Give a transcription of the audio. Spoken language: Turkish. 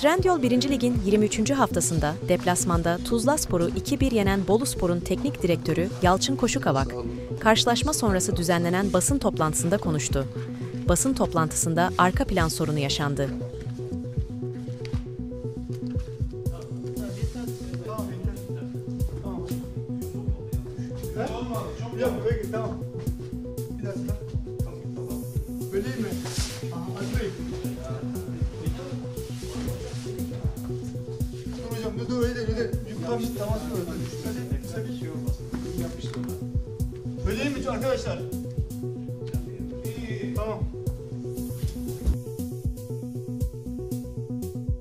Trendyol 1. Lig'in 23. haftasında deplasmanda Tuzlaspor'u 2-1 yenen Boluspor'un teknik direktörü Yalçın Koşukavak, karşılaşma sonrası düzenlenen basın toplantısında konuştu. Basın toplantısında arka plan sorunu yaşandı. Öyle değil mi arkadaşlar? Tamam.